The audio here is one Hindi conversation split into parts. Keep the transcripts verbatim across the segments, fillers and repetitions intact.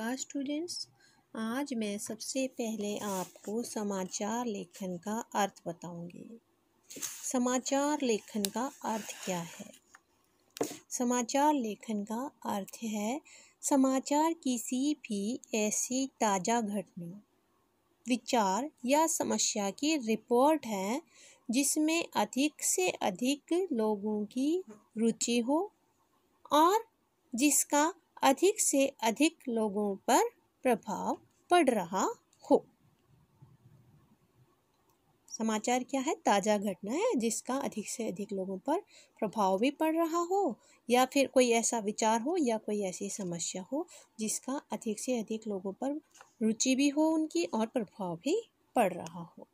नमस्कार स्टूडेंट्स, आज मैं सबसे पहले आपको समाचार लेखन का अर्थ बताऊंगी। समाचार लेखन का अर्थ क्या है? समाचार लेखन का अर्थ है समाचार किसी भी ऐसी ताज़ा घटना, विचार या समस्या की रिपोर्ट है जिसमें अधिक से अधिक लोगों की रुचि हो और जिसका अधिक से अधिक लोगों पर प्रभाव पड़ रहा हो। समाचार क्या है? ताज़ा घटना है जिसका अधिक से अधिक लोगों पर प्रभाव भी पड़ रहा हो, या फिर कोई ऐसा विचार हो या कोई ऐसी समस्या हो जिसका अधिक से अधिक लोगों पर रुचि भी हो उनकी और प्रभाव भी पड़ रहा हो।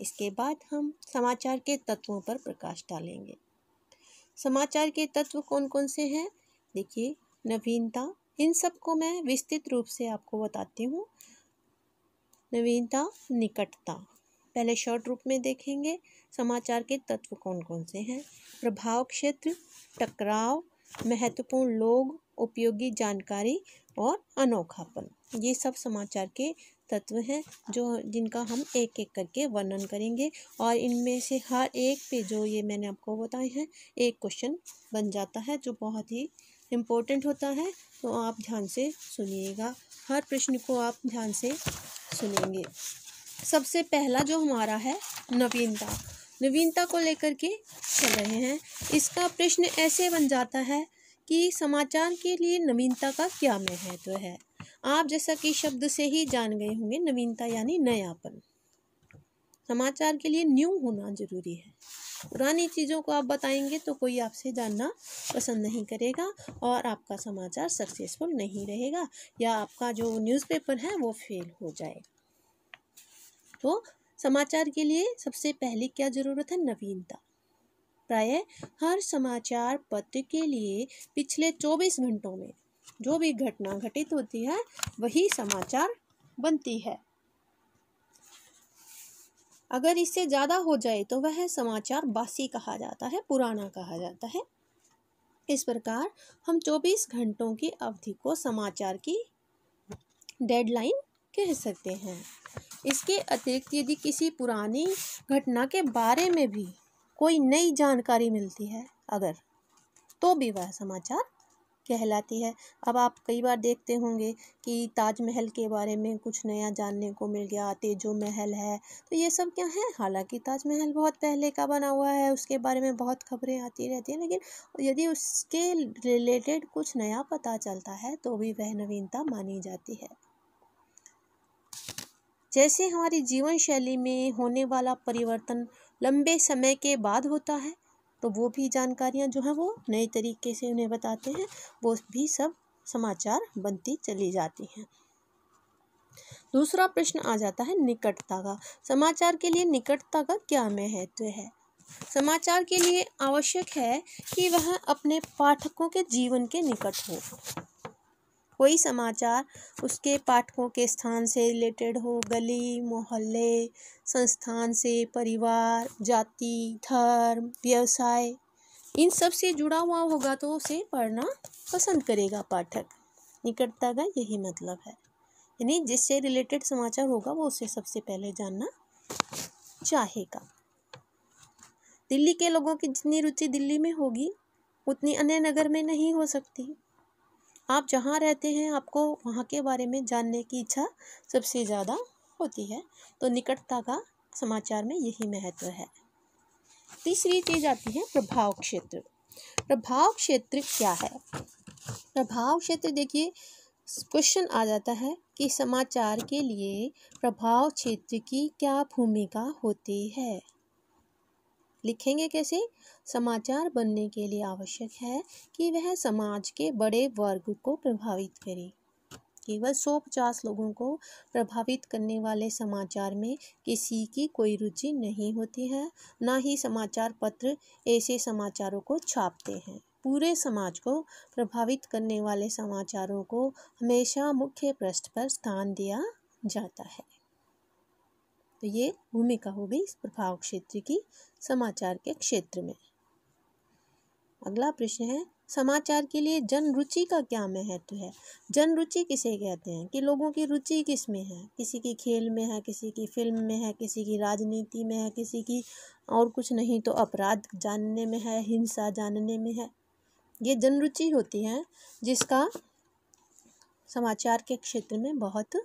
इसके बाद हम समाचार के तत्वों पर प्रकाश डालेंगे। समाचार के तत्व कौन कौन से हैं? देखिए, नवीनता, इन सबको मैं विस्तृत रूप से आपको बताती हूँ। नवीनता, निकटता। पहले शॉर्ट रूप में देखेंगे समाचार के तत्व कौन कौन से हैं। प्रभाव क्षेत्र, टकराव, महत्वपूर्ण लोग, उपयोगी जानकारी और अनोखापन, ये सब समाचार के तत्व हैं जो जिनका हम एक एक करके वर्णन करेंगे। और इनमें से हर एक पे जो ये मैंने आपको बताए हैं एक क्वेश्चन बन जाता है जो बहुत ही इम्पोर्टेंट होता है, तो आप ध्यान से सुनिएगा। हर प्रश्न को आप ध्यान से सुनेंगे। सबसे पहला जो हमारा है नवीनता, नवीनता को लेकर के चल रहे हैं। इसका प्रश्न ऐसे बन जाता है कि समाचार के लिए नवीनता का क्या महत्व है। आप जैसा कि शब्द से ही जान गए होंगे, नवीनता यानी नयापन। समाचार के लिए न्यू होना जरूरी है। पुरानी चीज़ों को आप बताएंगे तो कोई आपसे जानना पसंद नहीं करेगा और आपका समाचार सक्सेसफुल नहीं रहेगा या आपका जो न्यूज़पेपर है वो फेल हो जाएगा। तो समाचार के लिए सबसे पहले क्या ज़रूरत है? नवीनता। प्रायः हर समाचार पत्र के लिए पिछले चौबीस घंटों में जो भी घटना घटित होती है वही समाचार बनती है। अगर इससे ज़्यादा हो जाए तो वह समाचार बासी कहा जाता है, पुराना कहा जाता है। इस प्रकार हम चौबीस घंटों की अवधि को समाचार की डेडलाइन कह सकते हैं। इसके अतिरिक्त यदि किसी पुरानी घटना के बारे में भी कोई नई जानकारी मिलती है अगर, तो भी वह समाचार कहलाती है। अब आप कई बार देखते होंगे कि ताजमहल के बारे में कुछ नया जानने को मिल गया, तेजो महल है, तो ये सब क्या है? हालांकि ताजमहल बहुत पहले का बना हुआ है, उसके बारे में बहुत खबरें आती रहती हैं, लेकिन यदि उसके रिलेटेड कुछ नया पता चलता है तो भी वह नवीनता मानी जाती है। जैसे हमारी जीवन शैली में होने वाला परिवर्तन लंबे समय के बाद होता है, तो वो भी जानकारियां जो हैं वो नए तरीके से उन्हें बताते हैं, वो भी सब समाचार बनती चली जाती हैं। दूसरा प्रश्न आ जाता है निकटता का। समाचार के लिए निकटता का क्या महत्व है? समाचार के लिए आवश्यक है कि वह अपने पाठकों के जीवन के निकट हो। कोई समाचार उसके पाठकों के स्थान से रिलेटेड हो, गली मोहल्ले, संस्थान से, परिवार, जाति, धर्म, व्यवसाय, इन सब से जुड़ा हुआ होगा तो उसे पढ़ना पसंद करेगा पाठक। निकटता का यही मतलब है, यानी जिससे रिलेटेड समाचार होगा वो उसे सबसे पहले जानना चाहेगा। दिल्ली के लोगों की जितनी रुचि दिल्ली में होगी उतनी अन्य नगर में नहीं हो सकती। आप जहाँ रहते हैं आपको वहाँ के बारे में जानने की इच्छा सबसे ज़्यादा होती है, तो निकटता का समाचार में यही महत्व है। तीसरी चीज़ आती है प्रभाव क्षेत्र। प्रभाव क्षेत्र क्या है? प्रभाव क्षेत्र, देखिए क्वेश्चन आ जाता है कि समाचार के लिए प्रभाव क्षेत्र की क्या भूमिका होती है। लिखेंगे कैसे? समाचार बनने के लिए आवश्यक है कि वह समाज के बड़े वर्ग को प्रभावित करे। केवल एक सौ पचास लोगों को प्रभावित करने वाले समाचार में किसी की कोई रुचि नहीं होती है, ना ही समाचार पत्र ऐसे समाचारों को छापते हैं। पूरे समाज को प्रभावित करने वाले समाचारों को हमेशा मुख्य पृष्ठ पर स्थान दिया जाता है। तो ये भूमिका हो गई प्रभाव क्षेत्र की समाचार के क्षेत्र में। अगला प्रश्न है समाचार के लिए जनरुचि का क्या महत्व है। जनरुचि किसे कहते हैं कि लोगों की रुचि किस में है, किसी की खेल में है, किसी की फिल्म में है, किसी की राजनीति में है, किसी की और कुछ नहीं तो अपराध जानने में है, हिंसा जानने में है। ये जनरुचि होती है जिसका समाचार के क्षेत्र में बहुत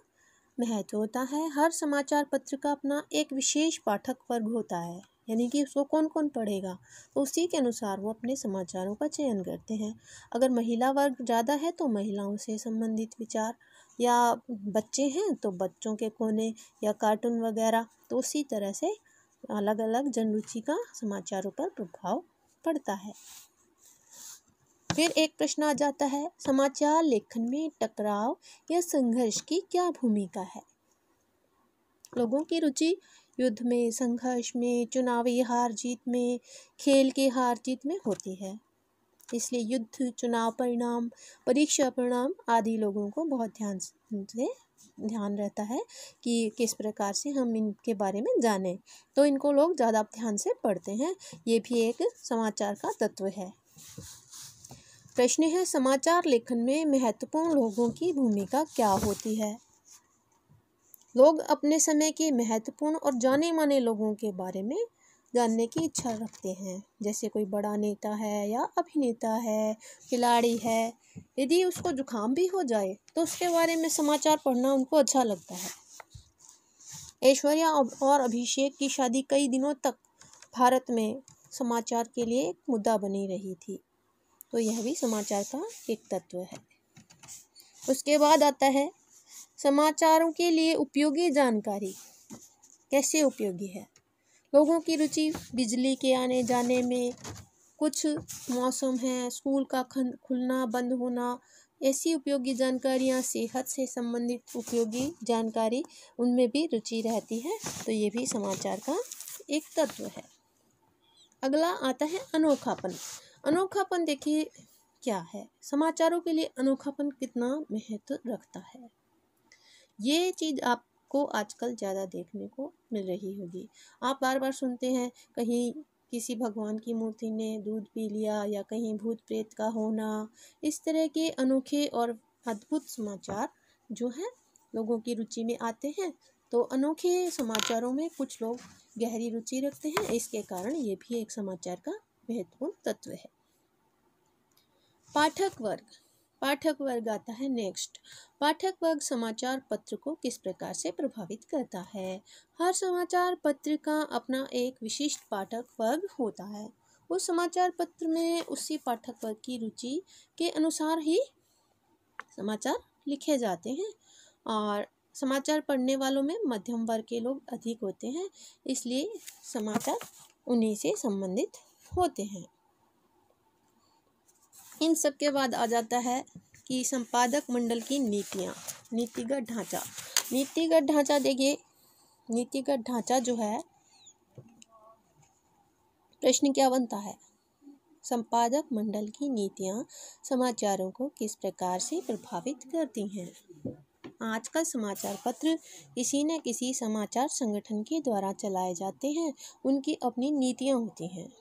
महत्व होता है। हर समाचार पत्र का अपना एक विशेष पाठक वर्ग होता है, यानी कि उसको कौन कौन पढ़ेगा, तो उसी के अनुसार वो अपने समाचारों का चयन करते हैं। अगर महिला वर्ग ज़्यादा है तो महिलाओं से संबंधित विचार, या बच्चे हैं तो बच्चों के कोने या कार्टून वगैरह, तो उसी तरह से अलग अलग जनरुचि का समाचारों पर प्रभाव पड़ता है। फिर एक प्रश्न आ जाता है, समाचार लेखन में टकराव या संघर्ष की क्या भूमिका है। लोगों की रुचि युद्ध में, संघर्ष में, चुनावी हार जीत में, खेल के हार जीत में होती है, इसलिए युद्ध, चुनाव परिणाम, परीक्षा परिणाम आदि लोगों को बहुत ध्यान से ध्यान रहता है कि किस प्रकार से हम इनके बारे में जानें, तो इनको लोग ज़्यादा ध्यान से पढ़ते हैं। ये भी एक समाचार का तत्व है। प्रश्न है, समाचार लेखन में महत्वपूर्ण लोगों की भूमिका क्या होती है। लोग अपने समय के महत्वपूर्ण और जाने माने लोगों के बारे में जानने की इच्छा रखते हैं, जैसे कोई बड़ा नेता है या अभिनेता है, खिलाड़ी है। यदि उसको जुकाम भी हो जाए तो उसके बारे में समाचार पढ़ना उनको अच्छा लगता है। ऐश्वर्या और अभिषेक की शादी कई दिनों तक भारत में समाचार के लिए एक मुद्दा बनी रही थी, तो यह भी समाचार का एक तत्व है। उसके बाद आता है, समाचारों के लिए उपयोगी जानकारी कैसे उपयोगी है। लोगों की रुचि बिजली के आने जाने में, कुछ मौसम है, स्कूल का खुलना बंद होना, ऐसी उपयोगी जानकारियाँ, सेहत से संबंधित उपयोगी जानकारी, उनमें भी रुचि रहती है, तो ये भी समाचार का एक तत्व है। अगला आता है अनोखापन। अनोखापन देखिए क्या है, समाचारों के लिए अनोखापन कितना महत्व रखता है। ये चीज़ आपको आजकल ज़्यादा देखने को मिल रही होगी। आप बार बार सुनते हैं कहीं किसी भगवान की मूर्ति ने दूध पी लिया, या कहीं भूत प्रेत का होना, इस तरह के अनोखे और अद्भुत समाचार जो हैं लोगों की रुचि में आते हैं। तो अनोखे समाचारों में कुछ लोग गहरी रुचि रखते हैं, इसके कारण ये भी एक समाचार का महत्वपूर्ण तत्व है। पाठक वर्ग पाठक वर्ग आता है नेक्स्ट। पाठक वर्ग समाचार पत्र को किस प्रकार से प्रभावित करता है। हर समाचार पत्र का अपना एक विशिष्ट पाठक वर्ग होता है। उस समाचार पत्र में उसी पाठक वर्ग की रुचि के अनुसार ही समाचार लिखे जाते हैं, और समाचार पढ़ने वालों में मध्यम वर्ग के लोग अधिक होते हैं, इसलिए समाचार उन्हीं से संबंधित होते हैं। इन सब के बाद आ जाता है कि संपादक मंडल की नीतियाँ, नीतिगत ढांचा। नीतिगत ढांचा देखिए, नीतिगत ढांचा जो है, प्रश्न क्या बनता है, संपादक मंडल की नीतियाँ समाचारों को किस प्रकार से प्रभावित करती हैं। आजकल समाचार पत्र किसी न किसी समाचार संगठन के द्वारा चलाए जाते हैं, उनकी अपनी नीतियाँ होती हैं,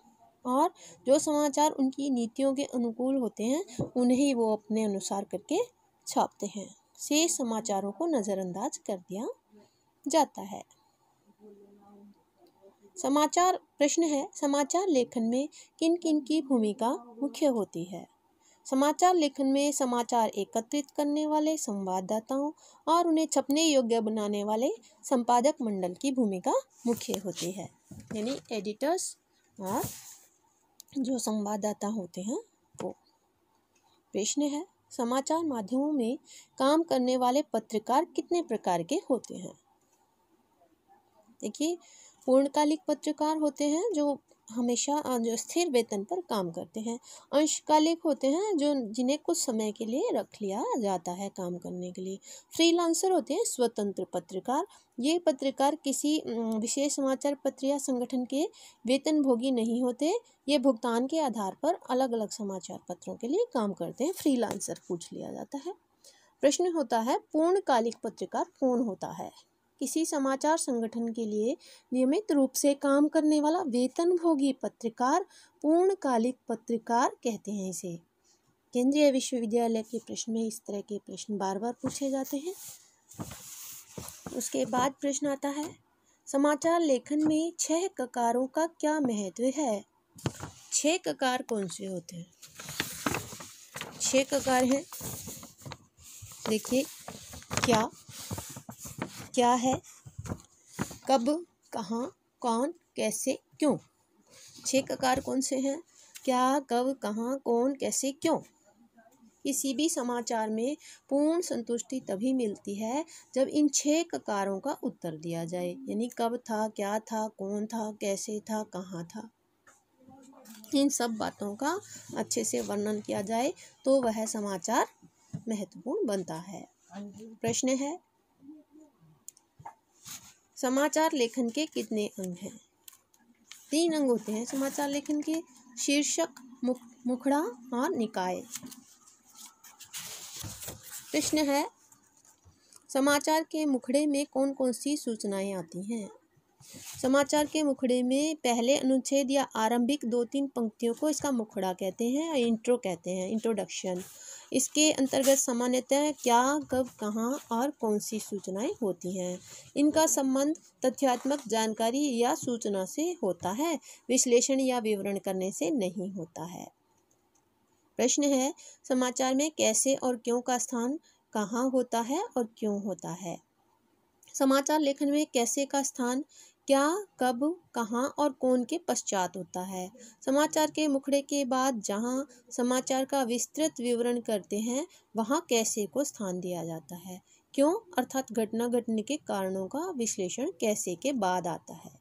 और जो समाचार उनकी नीतियों के अनुकूल होते हैं उन्हें वो अपने अनुसार करके छापते हैं। शेष समाचारों को नज़रअंदाज कर दिया जाता है। समाचार प्रश्न है, समाचार लेखन में किन किन की भूमिका मुख्य होती है। समाचार लेखन में समाचार एकत्रित करने वाले संवाददाताओं और उन्हें छपने योग्य बनाने वाले संपादक मंडल की भूमिका मुख्य होती है, यानी एडिटर्स और जो संवाददाता होते हैं वो। प्रश्न है, समाचार माध्यमों में काम करने वाले पत्रकार कितने प्रकार के होते हैं। देखिए, पूर्णकालिक पत्रकार होते हैं जो हमेशा जो स्थिर वेतन पर काम करते हैं। अंशकालिक होते हैं जो जिन्हें कुछ समय के लिए रख लिया जाता है काम करने के लिए। फ्रीलांसर होते हैं स्वतंत्र पत्रकार। ये पत्रकार किसी विशेष समाचार पत्र या संगठन के वेतनभोगी नहीं होते, ये भुगतान के आधार पर अलग अलग समाचार पत्रों के लिए काम करते हैं। फ्रीलांसर पूछ लिया जाता है। प्रश्न होता है, पूर्णकालिक पत्रकार कौन होता है। किसी समाचार संगठन के लिए नियमित रूप से काम करने वाला वेतनभोगी पत्रकार पूर्णकालिक पत्रकार कहते हैं इसे। केंद्रीय विश्वविद्यालय के प्रश्न में इस तरह के प्रश्न बार बार पूछे जाते हैं। उसके बाद प्रश्न आता है, समाचार लेखन में छह ककारों का क्या महत्व है। छह ककार कौन से होते हैं? छह ककार हैं, देखिए, क्या, क्या है, कब, कहाँ, कौन, कैसे, क्यों। छह ककार कौन से हैं? क्या, कब, कहाँ, कौन, कैसे, क्यों। किसी भी समाचार में पूर्ण संतुष्टि तभी मिलती है जब इन छह ककारों का उत्तर दिया जाए, यानी कब था, क्या था, कौन था, कैसे था, कहाँ था, इन सब बातों का अच्छे से वर्णन किया जाए तो वह समाचार महत्वपूर्ण बनता है। प्रश्न है, समाचार लेखन के कितने अंग हैं? तीन अंग होते हैं समाचार लेखन के, शीर्षक, मुख, मुखड़ा और निकाय। प्रश्न है, समाचार के मुखड़े में कौन कौन सी सूचनाएं आती हैं? समाचार के मुखड़े में पहले अनुच्छेद या आरंभिक दो तीन पंक्तियों को इसका मुखड़ा कहते हैं और इंट्रो कहते हैं, इंट्रोडक्शन। इसके अंतर्गत सामान्यतः क्या, कब, कहाँ और कौन सी सूचनाएं होती हैं। इनका संबंध तथ्यात्मक जानकारी या सूचना से होता है, विश्लेषण या विवरण करने से नहीं होता है। प्रश्न है, समाचार में कैसे और क्यों का स्थान कहाँ होता है और क्यों होता है? समाचार लेखन में कैसे का स्थान क्या, कब, कहाँ और कौन के पश्चात होता है। समाचार के मुखड़े के बाद जहाँ समाचार का विस्तृत विवरण करते हैं वहाँ कैसे को स्थान दिया जाता है। क्यों अर्थात घटना घटने के कारणों का विश्लेषण कैसे के बाद आता है।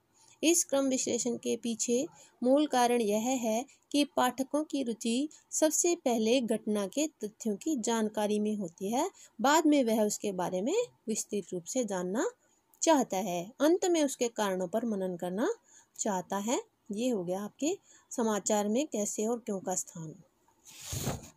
इस क्रम विश्लेषण के पीछे मूल कारण यह है कि पाठकों की रुचि सबसे पहले घटना के तथ्यों की जानकारी में होती है, बाद में वह उसके बारे में विस्तृत रूप से जानना चाहता है, अंत में उसके कारणों पर मनन करना चाहता है। ये हो गया आपके समाचार में कैसे और क्यों का स्थान।